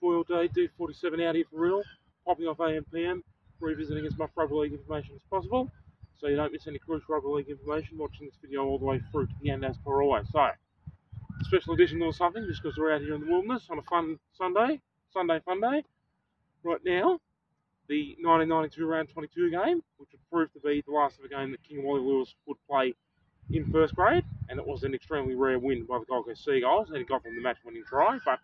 Boy, all day, do 47 out here for real, popping off AM/PM, revisiting as much rugby league information as possible, so you don't miss any crucial rugby league information, watching this video all the way through to the end as per always. So, special edition or something, just because we're out here in the wilderness on a fun Sunday fun day. Right now, the 1992 round 22 game, which would prove to be the last of a game that King Wally Lewis would play in first grade, and it was an extremely rare win by the Gold Coast Seagulls, and he got them the match-winning try, but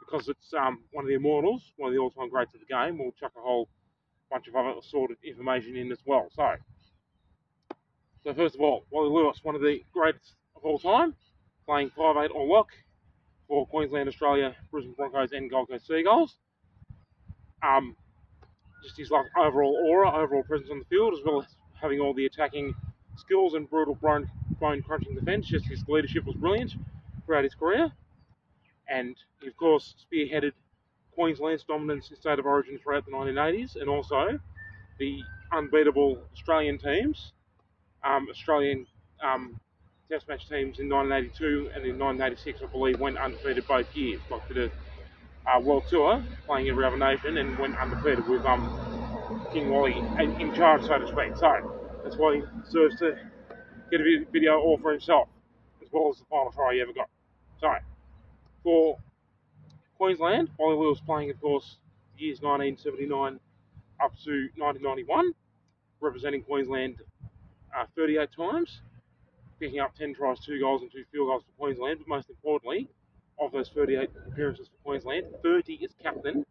because it's one of the immortals, one of the all-time greats of the game, we'll chuck a whole bunch of other assorted information in as well. So first of all, Wally Lewis, one of the greatest of all time, playing 5'8 or lock for Queensland, Australia, Brisbane Broncos and Gold Coast Seagulls. Just his like overall aura, overall presence on the field, as well as having all the attacking skills and brutal bone-crunching defence. Just his leadership was brilliant throughout his career. And he, of course, spearheaded Queensland's dominance in State of Origin throughout the 1980s, and also the unbeatable Australian teams, Test match teams in 1982 and in 1986, I believe, went undefeated both years. Like did a world tour, playing every other nation, and went undefeated with King Wally in charge, so to speak. So that's why he deserves to get a video all for himself, as well as the final try he ever got. So, for Queensland, Wally Lewis playing, of course, years 1979 up to 1991, representing Queensland 38 times, picking up 10 tries, 2 goals and 2 field goals for Queensland. But most importantly, of those 38 appearances for Queensland, 30 is captain,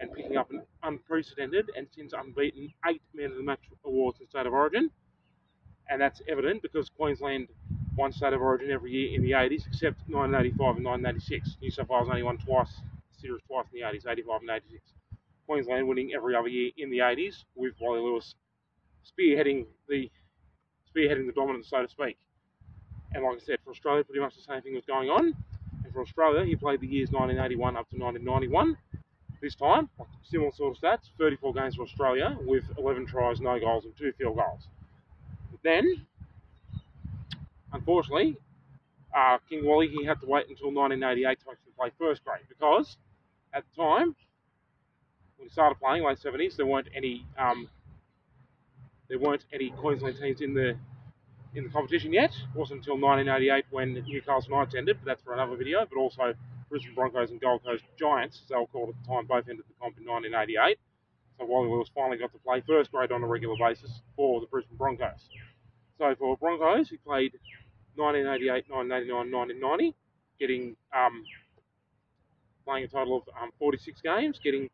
and picking up an unprecedented and since unbeaten 8 Man of the Match awards in State of Origin. And that's evident because Queensland won State of Origin every year in the 80s, except 1985 and 1986. New South Wales only won twice in the 80s, 85 and 86. Queensland winning every other year in the 80s, with Wally Lewis spearheading the dominance, so to speak. And like I said, for Australia, pretty much the same thing was going on. And for Australia, he played the years 1981 up to 1991. This time, similar sort of stats, 34 games for Australia, with 11 tries, no goals and 2 field goals. But then, unfortunately, King Wally, he had to wait until 1988 to actually play first grade, because at the time, when he started playing, late 70s, there weren't any Queensland teams in the competition yet. It wasn't until 1988 when Newcastle Knights ended, but that's for another video, but also Brisbane Broncos and Gold Coast Giants, as they were called at the time, both ended the comp in 1988. So Wally Lewis finally got to play first grade on a regular basis for the Brisbane Broncos. So for Broncos, he played 1988, 1989, 1990, playing a total of 46 games, getting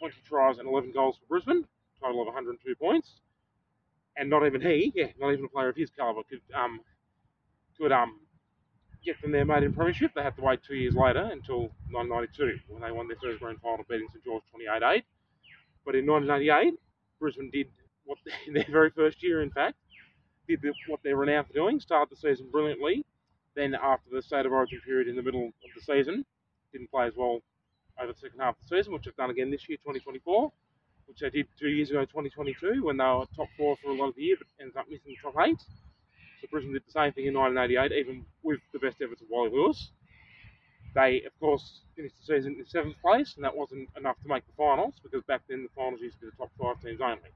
20 tries and 11 goals for Brisbane, total of 102 points. And not even a player of his calibre could get from their mate in premiership. They had to wait 2 years later until 1992, when they won their first grand final, beating St George 28-8. But in 1988, Brisbane did what their very first year, in fact, did what they're renowned for doing, started the season brilliantly, then after the State of Origin period in the middle of the season, didn't play as well over the second half of the season, which they've done again this year, 2024, which they did 2 years ago, 2022, when they were top 4 for a lot of the year, but ended up missing the top 8. So Brisbane did the same thing in 1988, even with the best efforts of Wally Lewis. They, of course, finished the season in 7th place, and that wasn't enough to make the finals, because back then the finals used to be the top 5 teams only.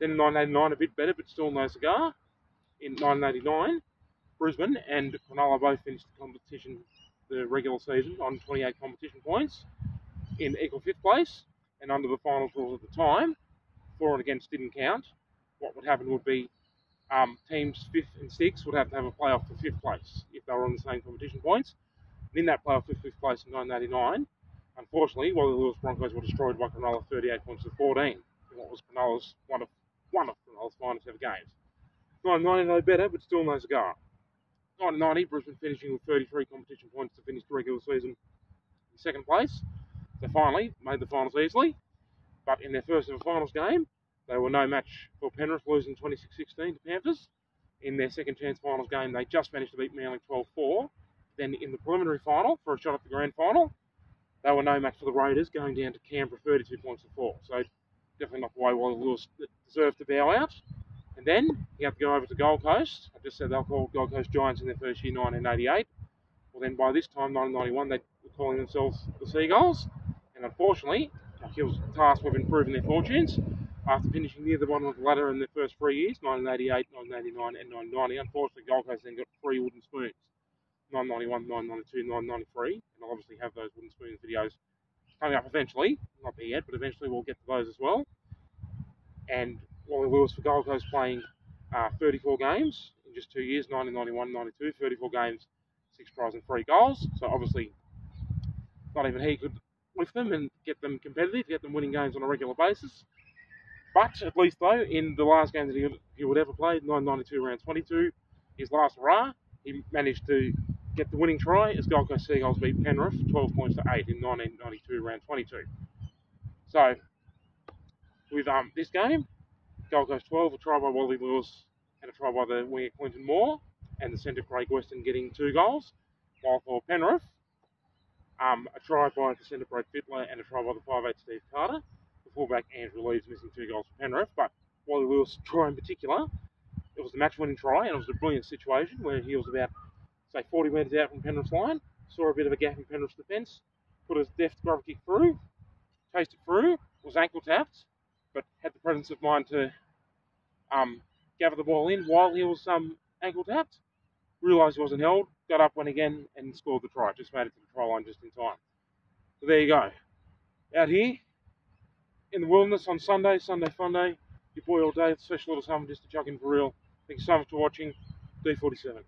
Then in 1989, a bit better, but still no cigar. In 1989, Brisbane and Cronulla both finished the regular season on 28 competition points in equal 5th place, and under the finals rules at the time, for and against didn't count. What would happen would be teams 5th and 6th would have to have a playoff for 5th place if they were on the same competition points. And in that playoff for 5th place in 1989, unfortunately, while the Lewis Broncos were destroyed by Cronulla 38 points to 14, in what was Cronulla's one of Cronulla's finest ever games. 1990, no better, but still no cigar. 1990, Brisbane finishing with 33 competition points to finish the regular season in 2nd place. They finally made the finals easily, but in their first ever finals game, they were no match for Penrith, losing 26-16 to Panthers. In their second chance finals game, they just managed to beat Manly 12-4. Then in the preliminary final, for a shot at the grand final, they were no match for the Raiders, going down to Canberra 32 points to 4. So definitely not the way Wally Lewis deserved to bow out. And then you have to go over to Gold Coast. I just said they were called Gold Coast Giants in their first year, 1988. Well, then by this time, 1991, they calling themselves the Seagulls, and unfortunately, he was tasked with improving their fortunes after finishing near the bottom of the ladder in their first 3 years, 1988, 1989 and 1990. Unfortunately, Gold Coast then got 3 wooden spoons, 991, 992, 993, and I'll obviously have those wooden spoons videos coming up eventually, not there yet, but eventually we'll get to those as well. And Wally Lewis for Gold Coast playing 34 games in just 2 years, 1991, 92, 34 games, 6 tries and 3 goals. So obviously, not even he could lift them and get them competitive, get them winning games on a regular basis. But at least though, in the last game that he would ever play, 1992 round 22, his last hurrah, he managed to get the winning try as Gold Coast Seagulls beat Penrith 12-8 in 1992 round 22. So with this game, Gold Coast 12, a try by Wally Lewis and a try by the winger Quentin Moore, and the centre Craig Weston getting 2 goals, while for Penrith, a try by the centre Craig Fitler and a try by the 5'8 Steve Carter. The fullback Andrew Leeds missing 2 goals for Penrith, but Wally Lewis' try in particular, it was the match-winning try, and it was a brilliant situation where he was about, say, 40 metres out from Penrith's line, saw a bit of a gap in Penrith's defence, put his deft grubber kick through, chased it through, was ankle-tapped, but had the presence of mind to gather the ball in while he was ankle-tapped, realised he wasn't held, got up, went again, and scored the try. Just made it to the try line just in time. So there you go. Out here in the wilderness on Sunday, Sunday Funday, your boy all day, special little something just to chuck in for real. Thank you so much for watching. D47.